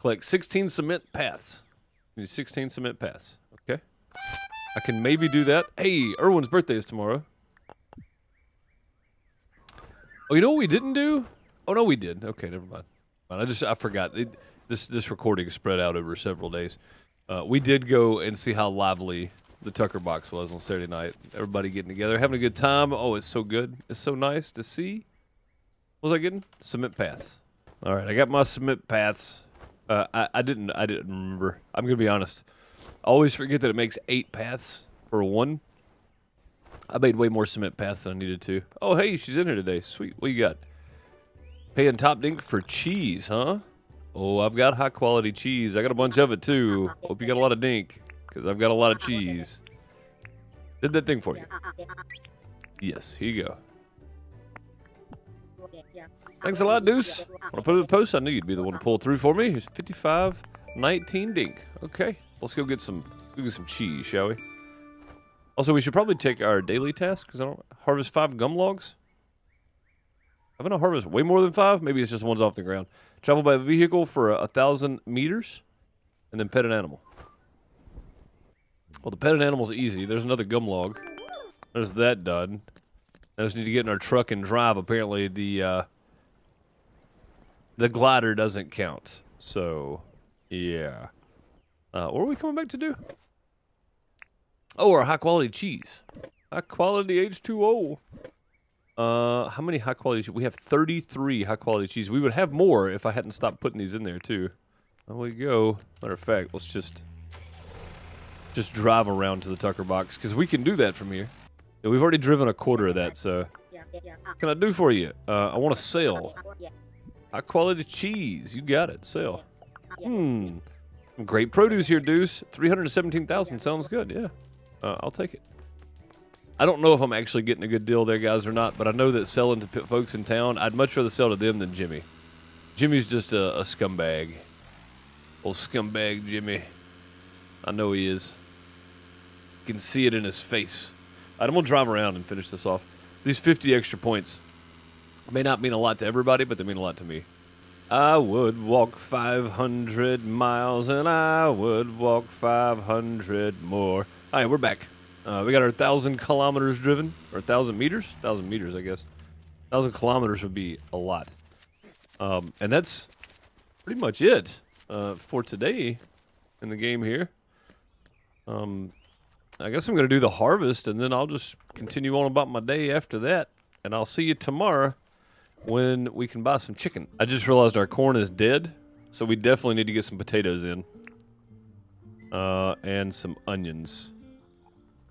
Collect sixteen cement paths. We need sixteen cement paths. Okay. I can maybe do that. Hey, Erwin's birthday is tomorrow. Oh, you know what we didn't do? Oh, no, we did. Okay, never mind. I just, I forgot. It, this this recording spread out over several days. Uh, we did go and see how lively the Tucker Box was on Saturday night. Everybody getting together, having a good time. Oh, it's so good. It's so nice to see. What was I getting? Cement paths. All right, I got my cement paths. Uh, I, I didn't I didn't remember. I'm going to be honest. I always forget that it makes eight paths for one. I made way more cement paths than I needed to. Oh, hey, she's in here today. Sweet. What you got? Paying Top Dink for cheese, huh? Oh, I've got high-quality cheese. I got a bunch of it, too. Hope you got a lot of dink, because I've got a lot of cheese. Did that thing for you. Yes, here you go. Thanks a lot, Deuce. When I put it in the post, I knew you'd be the one to pull through for me. Here's fifty-five nineteen dink. Okay, let's go get some, let's go get some cheese, shall we? Also, we should probably take our daily task, because I don't harvest five gum logs. Haven't I harvested way more than five? Maybe it's just one's off the ground. Travel by vehicle for a thousand meters, and then pet an animal. Well, the pet an animal's easy. There's another gum log. There's that done. I just need to get in our truck and drive. Apparently, the uh, the glider doesn't count. So, yeah. Uh, what are we coming back to do? Oh, our high-quality cheese. High-quality H two O. Uh, how many high-quality cheese? We have thirty-three high-quality cheese. We would have more if I hadn't stopped putting these in there, too. There we go. Matter of fact, let's just just drive around to the Tucker Box, because we can do that from here. Yeah, we've already driven a quarter of that, so... What can I do for you? Uh, I want to sell. High-quality cheese. You got it. Sell. Hmm. Great produce here, Deuce. three hundred seventeen thousand. Sounds good, yeah. Uh, I'll take it. I don't know if I'm actually getting a good deal there, guys, or not, but I know that selling to folks in town, I'd much rather sell to them than Jimmy. Jimmy's just a, a scumbag. Old scumbag Jimmy. I know he is. You can see it in his face. All right, I'm going to drive around and finish this off. These fifty extra points may not mean a lot to everybody, but they mean a lot to me. I would walk five hundred miles, and I would walk five hundred more. All right, we're back. Uh, we got our one thousand kilometers driven, or one thousand meters? one thousand meters, I guess. one thousand kilometers would be a lot. Um, and that's pretty much it uh, for today in the game here. Um, I guess I'm going to do the harvest, and then I'll just continue on about my day after that. And I'll see you tomorrow when we can buy some chicken. I just realized our corn is dead, so we definitely need to get some potatoes in. Uh, and some onions.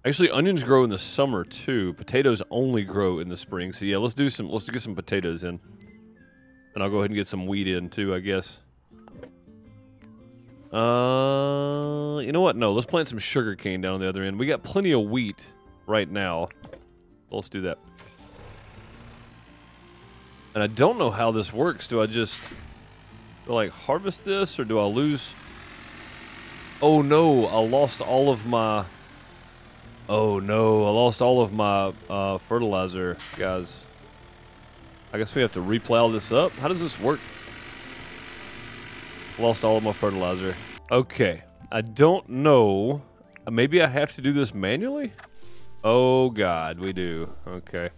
Actually, onions grow in the summer too. Potatoes only grow in the spring. So yeah, let's do some. Let's get some potatoes in, and I'll go ahead and get some wheat in too, I guess. Uh, you know what? No, let's plant some sugar cane down on the other end. We got plenty of wheat right now. Let's do that. And I don't know how this works. Do I just do I, like harvest this, or do I lose? Oh no! I lost all of my. Oh no, I lost all of my uh, fertilizer, guys. I guess we have to replow this up. How does this work? Lost all of my fertilizer. Okay, I don't know. Maybe I have to do this manually? Oh God, we do. Okay.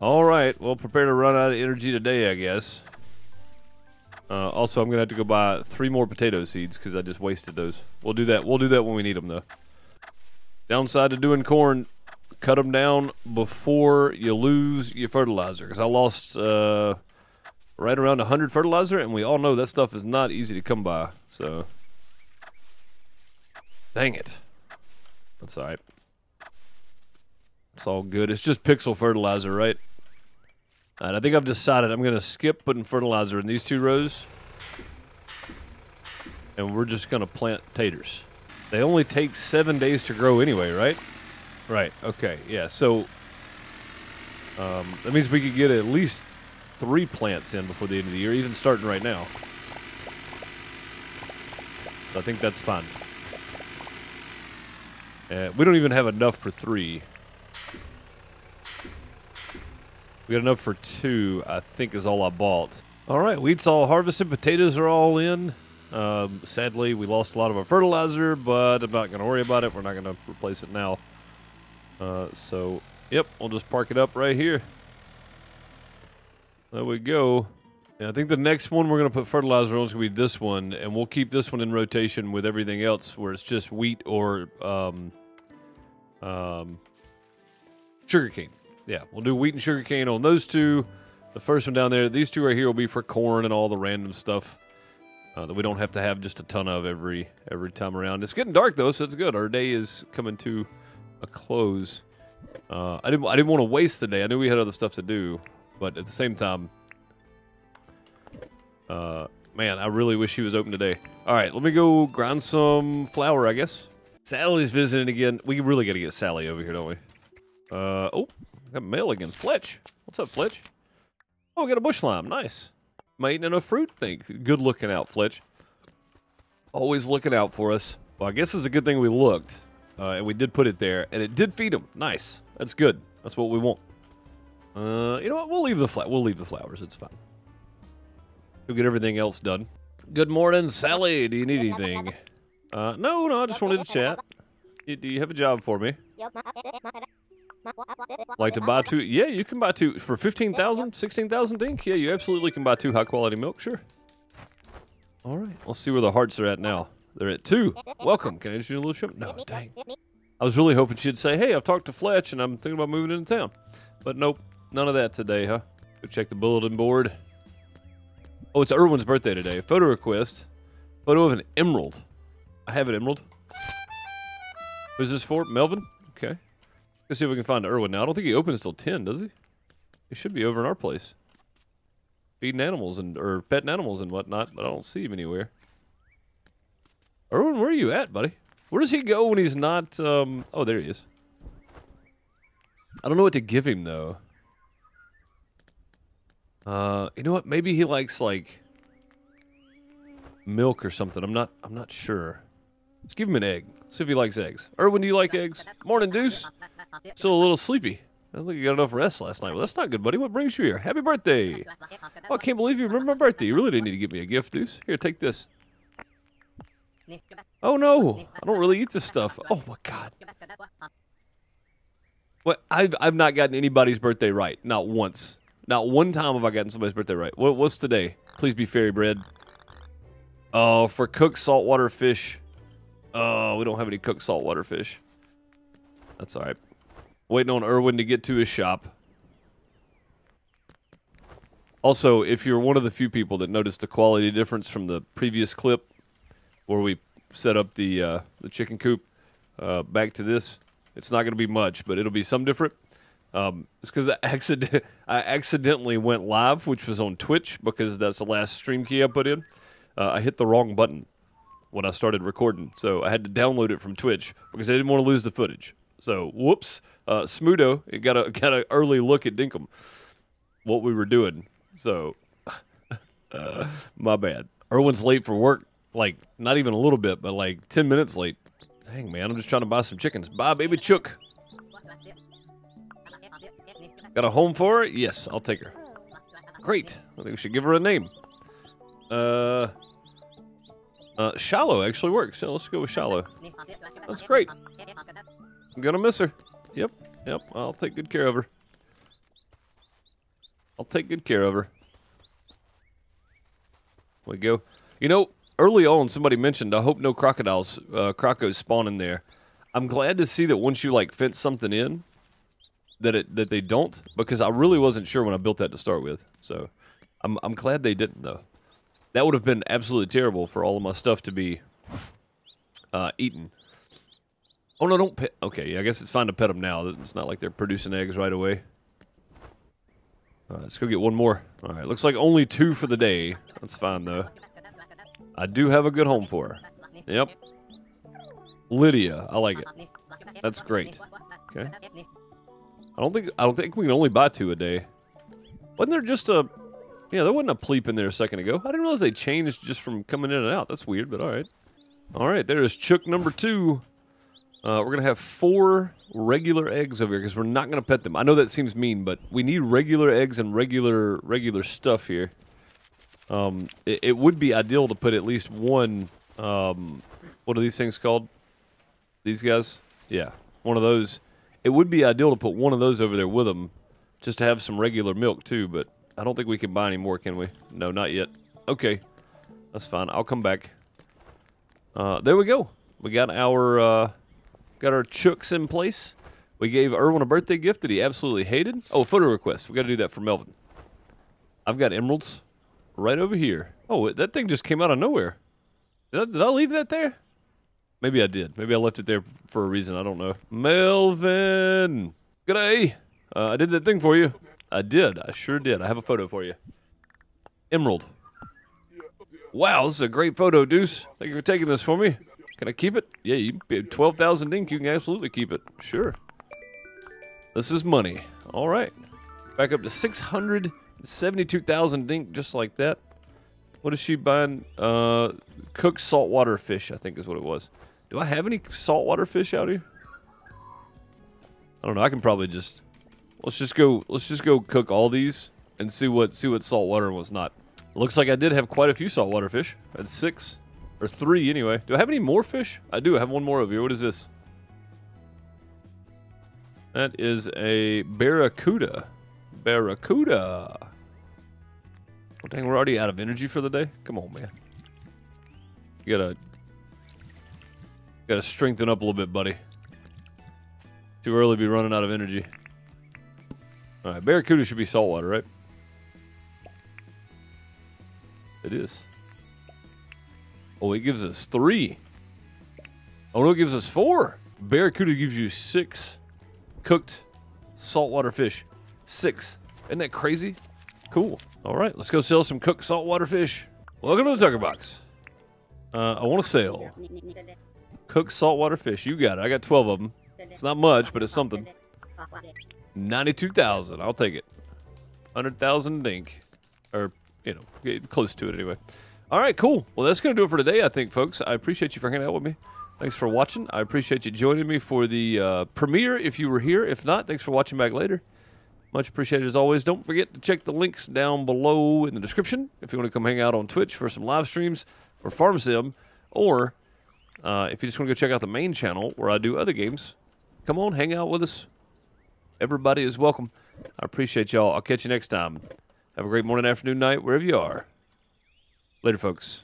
All right, well, prepare to run out of energy today, I guess. Uh, also, I'm gonna have to go buy three more potato seeds because I just wasted those. We'll do that. We'll do that when we need them, though. Downside to doing corn, cut them down before you lose your fertilizer. Because I lost uh, right around one hundred fertilizer, and we all know that stuff is not easy to come by. So, dang it. That's all right. It's all good. It's just pixel fertilizer, right? All right, I think I've decided I'm going to skip putting fertilizer in these two rows. And we're just going to plant taters. They only take seven days to grow anyway, right? Right, okay, yeah, so um, that means we could get at least three plants in before the end of the year, even starting right now. So I think that's fine. Uh, we don't even have enough for three. We got enough for two, I think, is all I bought. All right, wheat's all harvested. Potatoes are all in. Um, sadly, we lost a lot of our fertilizer, but I'm not going to worry about it. We're not going to replace it now. Uh, so, yep, we'll just park it up right here. There we go. Yeah, I think the next one we're going to put fertilizer on is going to be this one, and we'll keep this one in rotation with everything else where it's just wheat or um, um, sugarcane. Yeah, we'll do wheat and sugarcane on those two. The first one down there, these two right here will be for corn and all the random stuff uh, that we don't have to have just a ton of every every time around. It's getting dark, though, so it's good. Our day is coming to a close. Uh, I didn't, I didn't want to waste the day. I knew we had other stuff to do. But at the same time, uh, man, I really wish he was open today. All right, let me go grind some flour, I guess. Sally's visiting again. We really got to get Sally over here, don't we? Uh, oh, I got mail again. Fletch. What's up, Fletch? Oh, we got a bush lime. Nice. Am I eating enough fruit? Think. Good looking out, Fletch. Always looking out for us. Well, I guess it's a good thing we looked, uh, and we did put it there, and it did feed him. Nice. That's good. That's what we want. Uh, you know what? We'll leave the flat. We'll leave the flowers. It's fine. We'll get everything else done. Good morning, Sally. Do you need anything? Uh, no, no. I just wanted to chat. Do you have a job for me? Like to buy two? Yeah, you can buy two for fifteen thousand, sixteen thousand. Think? Yeah, you absolutely can buy two high-quality milk. Sure. All right. Let's see where the hearts are at now. They're at two. Welcome. Can I introduce you to a little shrimp? No, dang. I was really hoping she'd say, "Hey, I've talked to Fletch, and I'm thinking about moving into town," but nope. None of that today, huh? Go check the bulletin board. Oh, it's Irwin's birthday today. Photo request. Photo of an emerald. I have an emerald. Who's this for? Melvin? Okay. Let's see if we can find Irwin now. I don't think he opens till ten, does he? He should be over in our place. Feeding animals and or petting animals and whatnot, but I don't see him anywhere. Irwin, where are you at, buddy? Where does he go when he's not, um... Oh, there he is. I don't know what to give him, though. Uh, you know what? Maybe he likes like milk or something. I'm not. I'm not sure. Let's give him an egg. Let's see if he likes eggs. Irwin, do you like eggs? Morning, Deuce. Still a little sleepy. I don't think you got enough rest last night. Well, that's not good, buddy. What brings you here? Happy birthday! Oh, I can't believe you remember my birthday. You really didn't need to give me a gift, Deuce. Here, take this. Oh no! I don't really eat this stuff. Oh my God! What? I've I've not gotten anybody's birthday right. Not once. Not one time have I gotten somebody's birthday right. What, what's today? Please be fairy bread. Oh, uh, for cooked saltwater fish. Oh, uh, we don't have any cooked saltwater fish. That's all right. Waiting on Irwin to get to his shop. Also, if you're one of the few people that noticed the quality difference from the previous clip where we set up the, uh, the chicken coop uh, back to this, it's not going to be much, but it'll be some different. Um, it's because I, accident I accidentally went live, which was on Twitch, because that's the last stream key I put in. Uh, I hit the wrong button when I started recording, so I had to download it from Twitch, because I didn't want to lose the footage. So, whoops, uh, Smudo, it got a got an early look at Dinkum, what we were doing. So, uh, my bad. Irwin's late for work, like, not even a little bit, but like ten minutes late. Dang, man, I'm just trying to buy some chickens. Bye, baby chook. Got a home for her? Yes, I'll take her. Great. I think we should give her a name. Uh, uh, Shallow actually works. So let's go with Shallow. That's great. I'm gonna miss her. Yep, yep. I'll take good care of her. I'll take good care of her. There we go. You know, early on somebody mentioned, I hope no crocodiles, uh, crocos spawn in there. I'm glad to see that once you like fence something in, that it that they don't, because I really wasn't sure when I built that to start with. So I'm I'm glad they didn't, though. That would have been absolutely terrible for all of my stuff to be uh, eaten. Oh no, don't pet. Okay, yeah, I guess it's fine to pet them now. It's not like they're producing eggs right away. All right, let's go get one more. All right, looks like only two for the day. That's fine though. I do have a good home for her. Yep. Lydia, I like it. That's great. Okay. I don't think I don't think we can only buy two a day. Wasn't there just a... Yeah, there wasn't a pleep in there a second ago. I didn't realize they changed just from coming in and out. That's weird, but all right. All right, there's chook number two. Uh, we're going to have four regular eggs over here because we're not going to pet them. I know that seems mean, but we need regular eggs and regular regular stuff here. Um, it, it would be ideal to put at least one, um, what are these things called? These guys? Yeah, one of those. It would be ideal to put one of those over there with them just to have some regular milk too, but I don't think we can buy any more, can we? No, not yet. Okay, that's fine. I'll come back. Uh, there we go. We got our... Uh, Got our chooks in place. We gave Erwin a birthday gift that he absolutely hated. Oh, photo request. We got to do that for Melvin. I've got emeralds right over here. Oh, that thing just came out of nowhere. Did I, did I leave that there? Maybe I did. Maybe I left it there for a reason. I don't know. Melvin! G'day! Uh, I did that thing for you. I did. I sure did. I have a photo for you. Emerald. Wow, this is a great photo, Deuce. Thank you for taking this for me. Can I keep it? Yeah, you twelve thousand dink, you can absolutely keep it. Sure. This is money. All right. Back up to six hundred seventy-two thousand dink, just like that. What is she buying? Uh, cooked saltwater fish, I think is what it was. Do I have any saltwater fish out here? I don't know. I can probably just let's just go let's just go cook all these and see what see what saltwater and what's not. Looks like I did have quite a few saltwater fish. That's six. Or three, anyway. Do I have any more fish? I do. I have one more over here. What is this? That is a barracuda. Barracuda. Oh, dang, we're already out of energy for the day? Come on, man. You gotta... Gotta strengthen up a little bit, buddy. Too early to be running out of energy. Alright, barracuda should be saltwater, right? It is. Oh, it gives us three. Oh, no, it gives us four. Barracuda gives you six cooked saltwater fish. Six. Isn't that crazy? Cool. All right, let's go sell some cooked saltwater fish. Welcome to the Tucker Box. Uh, I want to sell cooked saltwater fish. You got it. I got twelve of them. It's not much, but it's something. ninety-two thousand. I'll take it. one hundred thousand dink. Or, you know, get close to it anyway. All right, cool. Well, that's going to do it for today, I think, folks. I appreciate you for hanging out with me. Thanks for watching. I appreciate you joining me for the uh, premiere if you were here. If not, thanks for watching back later. Much appreciated as always. Don't forget to check the links down below in the description if you want to come hang out on Twitch for some live streams or Farm Sim, or uh, if you just want to go check out the main channel where I do other games, come on, hang out with us. Everybody is welcome. I appreciate y'all. I'll catch you next time. Have a great morning, afternoon, night, wherever you are. Later, folks.